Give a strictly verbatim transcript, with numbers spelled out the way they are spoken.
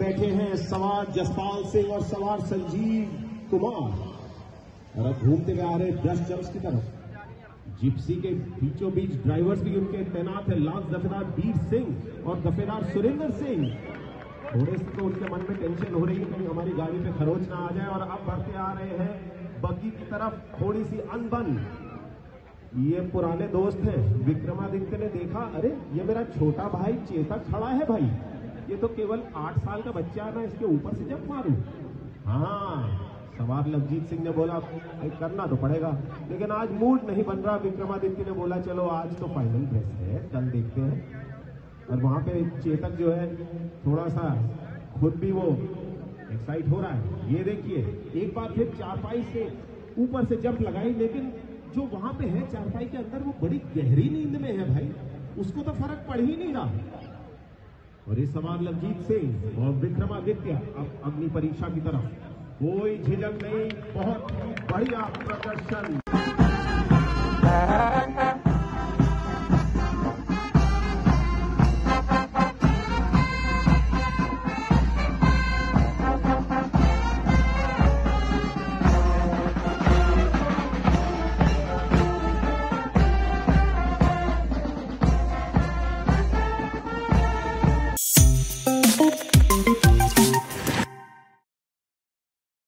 बैठे हैं सवार जसपाल सिंह और सवार संजीव कुमार। और अब घूमते हुए आ रहे ब्रश जम्प्स की तरफ। जिप्सी के बीचों बीच ड्राइवर्स भी उनके तैनात है, लांस दफेदार वीर सिंह और दफेदार सुरेंद्र सिंह। थोड़े से तो उनके मन में टेंशन हो रही है कहीं हमारी गाड़ी पे खरोच ना आ जाए। और अब बढ़ते आ रहे हैं बग्गी की तरफ, थोड़ी सी अनबन। ये पुराने दोस्त हैं, विक्रमादित्य ने देखा, अरे ये मेरा छोटा भाई चेतक खड़ा है, भाई ये तो केवल आठ साल का बच्चा है ना, इसके ऊपर से जब मारू। हाँ, सवार लवजीत सिंह ने बोला करना तो पड़ेगा, लेकिन आज मूड नहीं बन रहा। विक्रमादित्य ने बोला चलो आज तो फाइनल रेस है, कल देखते हैं। और वहां पे चेतक जो है थोड़ा सा खुद भी वो एक्साइट हो रहा है। ये देखिए एक बार फिर चारपाई से ऊपर से जंप लगाई, लेकिन जो वहां पे है चारपाई के अंदर वो बड़ी गहरी नींद में है भाई, उसको तो फर्क पड़ ही नहीं रहा। और ये सवार लवजीत सिंह और विक्रमादित्य अब अग्नि परीक्षा की तरफ, कोई झिझक नहीं, बहुत बढ़िया प्रदर्शन।